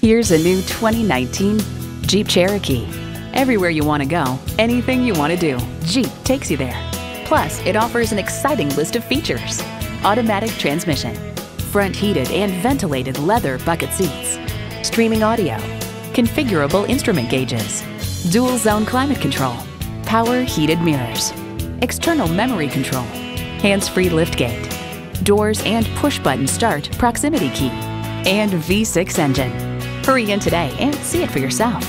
Here's a new 2019 Jeep Cherokee. Everywhere you want to go, anything you want to do, Jeep takes you there. Plus, it offers an exciting list of features. Automatic transmission, front heated and ventilated leather bucket seats, streaming audio, configurable instrument gauges, dual zone climate control, power heated mirrors, external memory control, hands-free liftgate, doors and push-button start proximity key, and V6 engine. Hurry in today and see it for yourself.